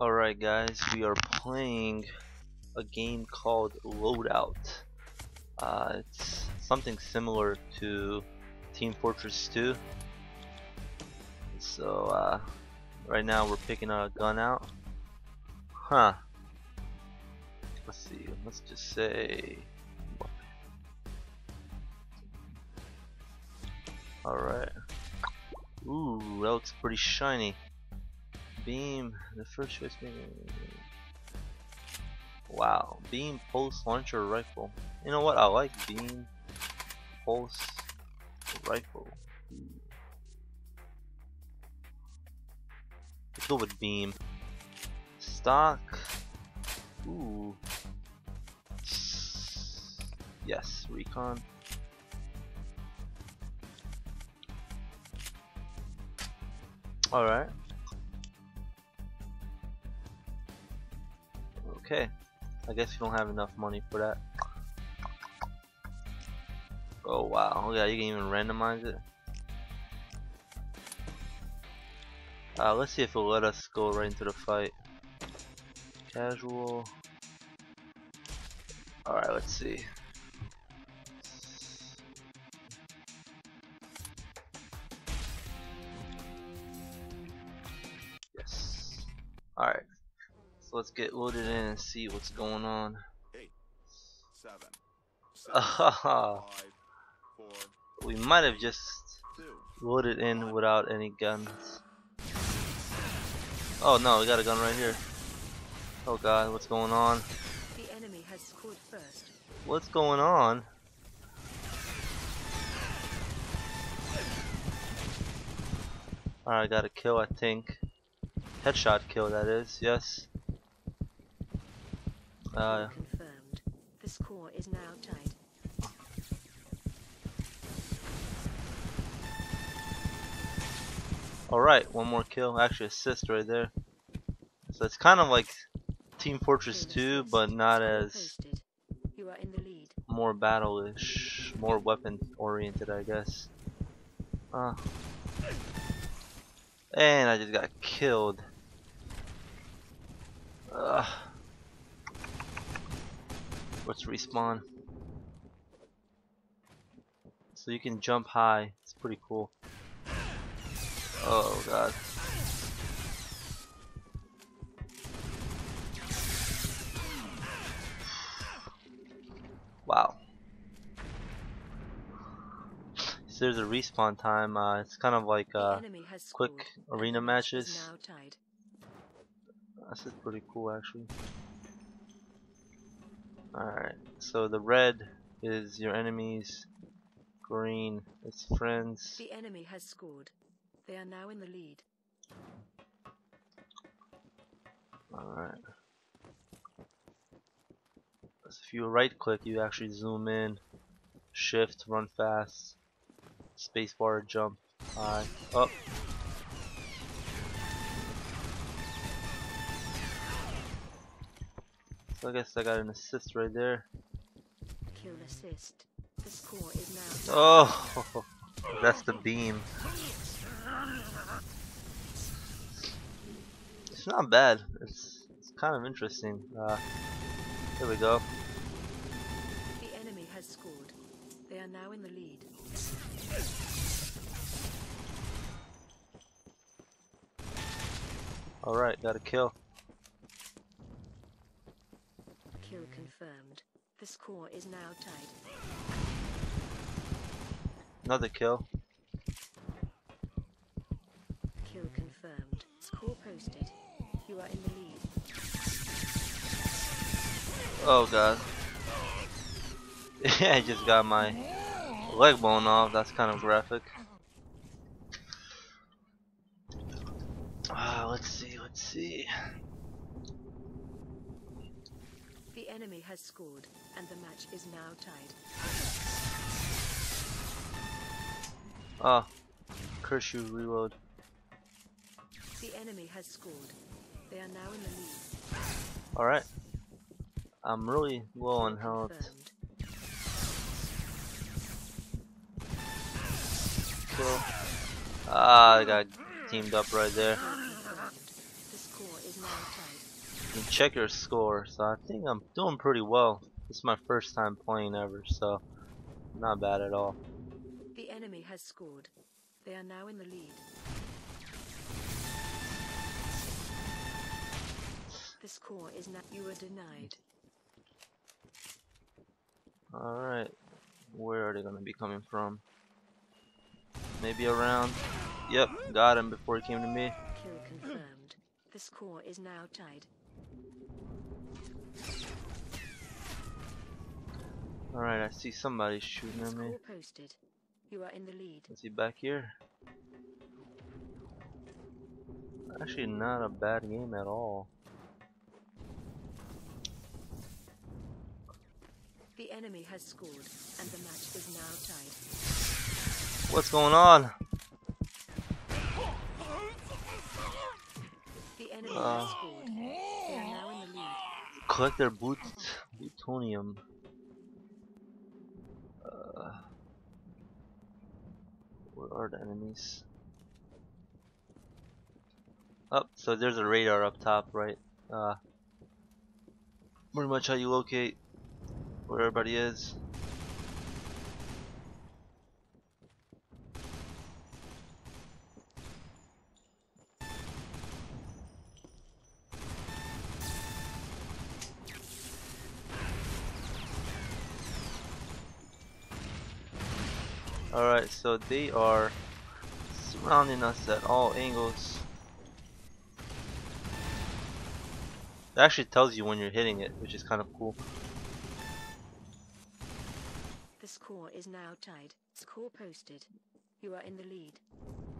Alright guys, we are playing a game called Loadout. It's something similar to Team Fortress 2. So right now we're picking a gun out. Let's see, let's just say alright. Ooh, that looks pretty shiny. Beam, the first choice beam. Wow, beam pulse launcher rifle. You know what? I like beam pulse rifle. Let's go with beam. Stock. Ooh. Yes, recon. Alright. Okay, I guess you don't have enough money for that. Oh wow, oh yeah, you can even randomize it. Let's see if it'll let us go right into the fight. Casual. Alright, let's see. Yes. Alright. So let's get loaded in and see what's going on. 8, 7, 7 5, 4, we might have just 2, loaded in 1. Without any guns. Oh no, we got a gun right here. Oh god, what's going on? The enemy has scored first. What's going on? Alright, I got a kill, I think. Headshot kill, that is. Yes. Confirmed. The score is now tied. Alright, one more kill. Actually, assist right there. So it's kind of like Team Fortress 2, but not as more battle-ish, more weapon-oriented, I guess. And I just got killed. Let's respawn. So you can jump high. It's pretty cool. Oh god. Wow. So there's a respawn time. It's kind of like quick arena matches. This is pretty cool, actually. Alright, so the red is your enemies, green is friends. The enemy has scored. They are now in the lead. Alright. So if you right click, you actually zoom in, shift, run fast, spacebar, jump, high, up. So I guess I got an assist right there. Kill assist. The score is now. Oh, that's the beam. It's not bad. It's kind of interesting. Here we go. The enemy has scored. They are now in the lead. All right, got a kill. Kill confirmed. The score is now tied. Another kill. Kill confirmed. Score posted. You are in the lead. Oh god. I just got my leg bone off. That's kind of graphic. Let's see. The enemy has scored, and the match is now tied. Ah, curse you, reload. The enemy has scored. They are now in the lead. Alright. I'm really low on health. Cool. I got teamed up right there. The score is and check your score. So I think I'm doing pretty well. This is my first time playing ever, so not bad at all. The enemy has scored. They are now in the lead. The score is now. You are denied. Alright. Where are they going to be coming from? Maybe around. Yep, got him before he came to me. Kill confirmed. The score is now tied. Alright, I see somebody shooting at me. Posted. You are in the lead. Is he back here? Actually, not a bad game at all. The enemy has scored, and the match is now tied. What's going on? The enemy has scored. They are now in the lead. Collect their plutonium. Where are the enemies? Oh, so there's a radar up top, right? Pretty much how you locate where everybody is. Alright, so they are surrounding us at all angles. It actually tells you when you're hitting it, which is kind of cool. Score is now tied. Score posted. You are in the lead.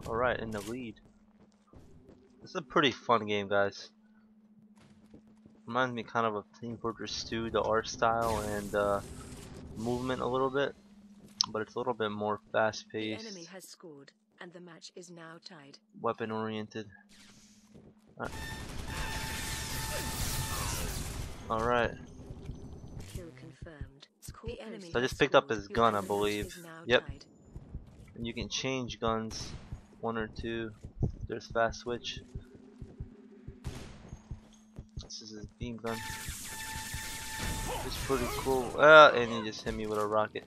Alright, in the lead. This is a pretty fun game, guys. Reminds me kind of Team Fortress 2, the art style and movement a little bit, but it's a little bit more fast-paced. The enemy has scored, and the match is now tied. Weapon-oriented. Alright. So I just picked up his gun, I believe. Yep. And you can change guns, 1 or 2. There's fast switch. This is his beam gun. It's pretty cool. And he just hit me with a rocket.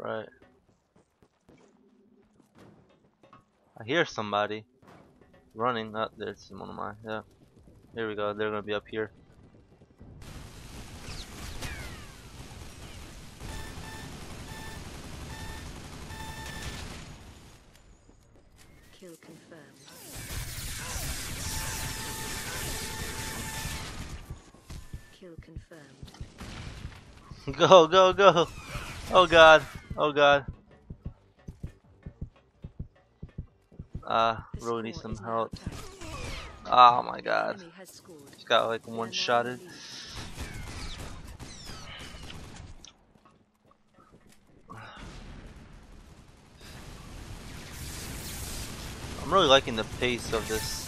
Right. I hear somebody running up. There's one of mine. Yeah. Here we go. They're gonna be up here. Kill confirmed. Kill confirmed. Go, go, go! Oh God. Oh God. Really need some help. Oh my God. Just got like one-shotted. I'm really liking the pace of this.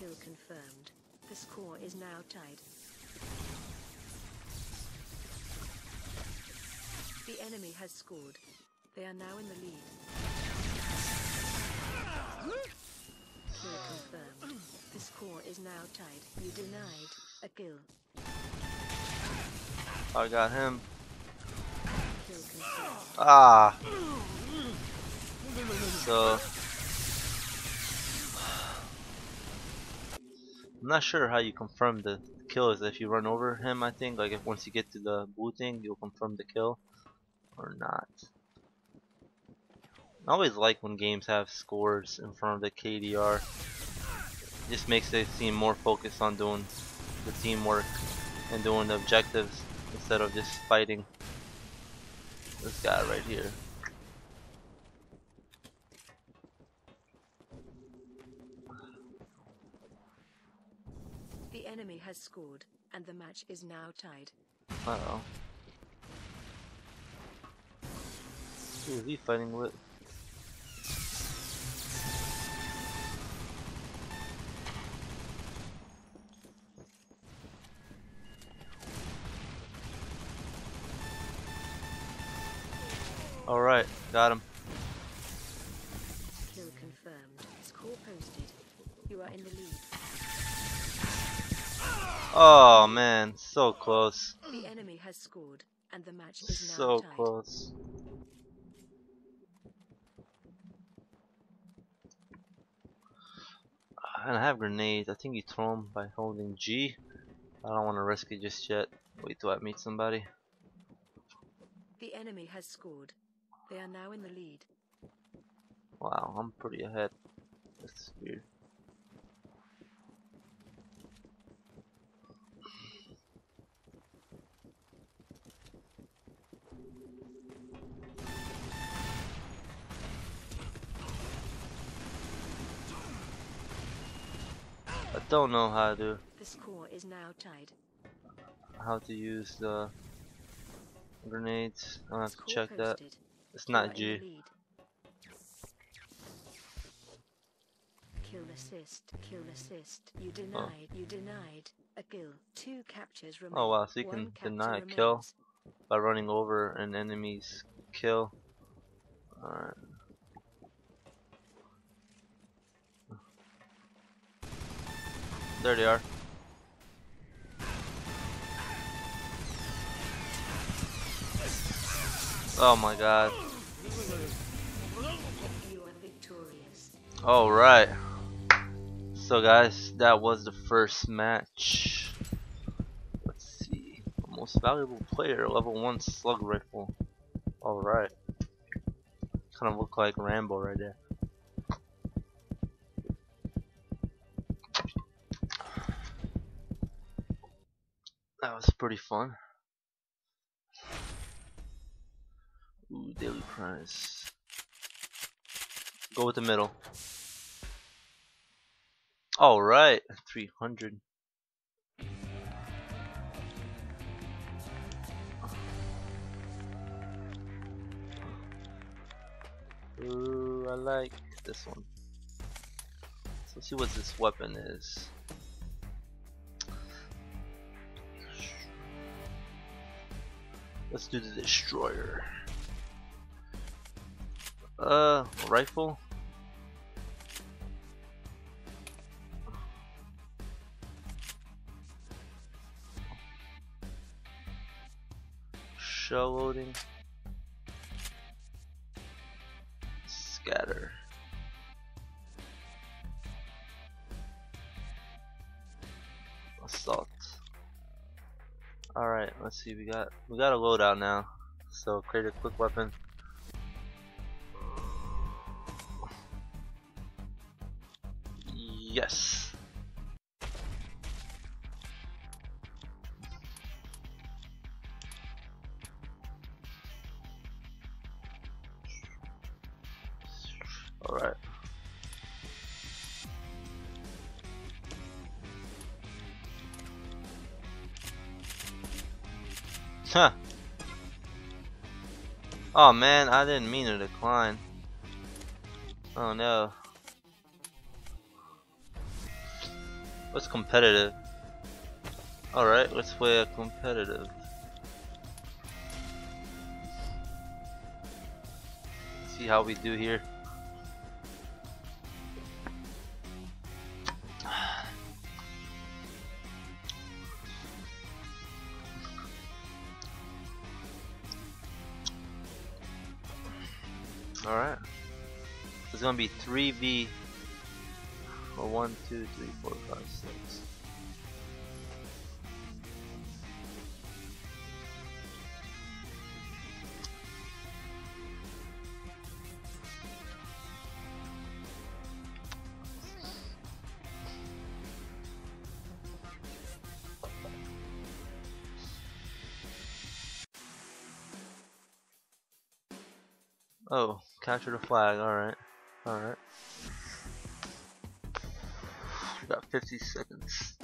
Kill confirmed. The score is now tied. The enemy has scored. They are now in the lead. Kill confirmed. The score is now tied. You denied a kill. I got him. Kill confirmed. Ah. So I'm not sure how you confirm the kill. Is if you run over him, I think. Like if once you get to the blue thing, you'll confirm the kill. Or not. I always like when games have scores in front of the KDR. It just makes it seem more focused on doing the teamwork and doing the objectives instead of just fighting. This guy right here. The enemy has scored, and the match is now tied. Uh oh. Who is he fighting with? Alright, got him. Kill confirmed. Score posted. You are in the lead. Oh man, so close. The enemy has scored and the match is now so tied. Close. And I have grenades. I think you throw them by holding G. I don't want to risk it just yet. Wait till I meet somebody. The enemy has scored. They are now in the lead. Wow, I'm pretty ahead. That's weird. I don't know how to. The score is now tied. How to use the grenades? I'll have to check that. It's not G. Kill assist. Kill assist. You denied. You denied a kill. 2 captures remain. Oh wow! So you can deny a kill by running over an enemy's kill. All right. There they are. Oh my god. You are victorious. Alright. So guys, that was the first match. Let's see. Most valuable player, level 1 slug rifle. Alright. Kind of look like Rambo right there. That was pretty fun. Ooh, daily prize. Go with the middle. Alright, 300. Ooh, I like this one. So let's see what this weapon is. Let's do the destroyer. Rifle. Shell loading. Scatter. Assault. Alright, let's see, we got a loadout now. So create a quick weapon. Yes. Alright. Huh. Oh man, I didn't mean to decline. Oh no. What's competitive? Alright, let's play a competitive. See how we do here. Alright. It's gonna be 3v. Well, 1, 2, 3, 4, 5, 6. Oh, capture the flag, alright, alright. About 50 seconds.